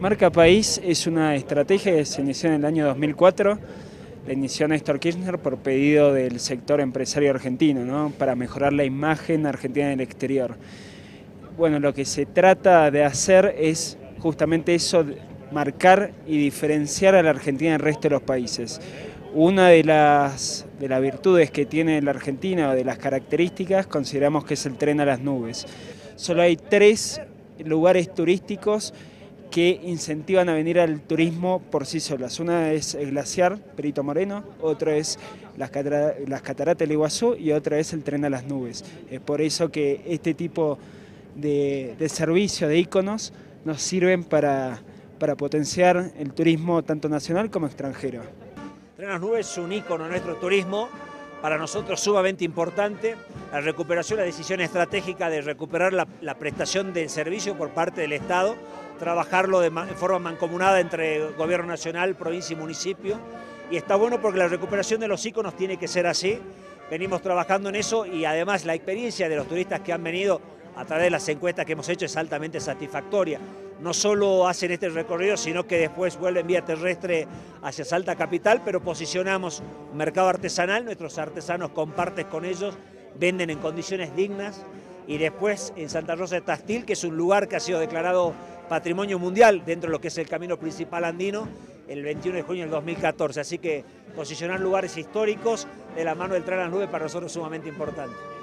Marca País es una estrategia que se inició en el año 2004, la inició Néstor Kirchner por pedido del sector empresario argentino, ¿no? Para mejorar la imagen argentina en el exterior. Bueno, lo que se trata de hacer es justamente eso, marcar y diferenciar a la Argentina del resto de los países. Una de las virtudes que tiene la Argentina, o de las características, consideramos que es el Tren a las Nubes. Solo hay 3 lugares turísticos que incentivan a venir al turismo por sí solas. Una es el Glaciar Perito Moreno, otra es las Cataratas del Iguazú y otra es el Tren a las Nubes. Es por eso que este tipo de servicio, de íconos, nos sirven para potenciar el turismo tanto nacional como extranjero. El Tren a las Nubes es un ícono de nuestro turismo, para nosotros sumamente importante. La recuperación, la decisión estratégica de recuperar la prestación del servicio por parte del Estado, trabajarlo de forma mancomunada entre Gobierno Nacional, provincia y municipio. Y está bueno porque la recuperación de los íconos tiene que ser así. Venimos trabajando en eso y además la experiencia de los turistas que han venido a través de las encuestas que hemos hecho es altamente satisfactoria. No solo hacen este recorrido, sino que después vuelven vía terrestre hacia Salta Capital, pero posicionamos un mercado artesanal, nuestros artesanos comparten con ellos, venden en condiciones dignas, y después en Santa Rosa de Tastil, que es un lugar que ha sido declarado Patrimonio Mundial dentro de lo que es el Camino Principal Andino, el 21 de junio del 2014. Así que posicionar lugares históricos de la mano del Tren a las Nubes para nosotros es sumamente importante.